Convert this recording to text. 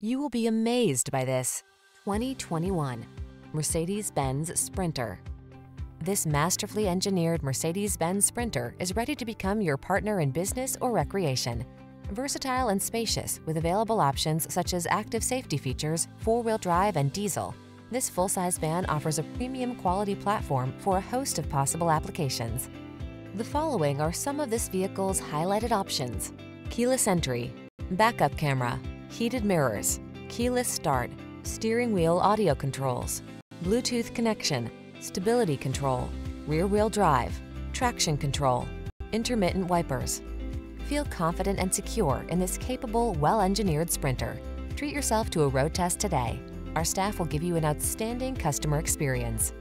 You will be amazed by this 2021 Mercedes-Benz Sprinter. This masterfully engineered Mercedes-Benz Sprinter is ready to become your partner in business or recreation. Versatile and spacious, with available options such as active safety features, four-wheel drive, and diesel, this full-size van offers a premium quality platform for a host of possible applications. The following are some of this vehicle's highlighted options: keyless entry, backup camera, heated mirrors, keyless start, steering wheel audio controls, Bluetooth connection, stability control, rear-wheel drive, traction control, intermittent wipers. Feel confident and secure in this capable, well-engineered Sprinter. Treat yourself to a road test today. Our staff will give you an outstanding customer experience.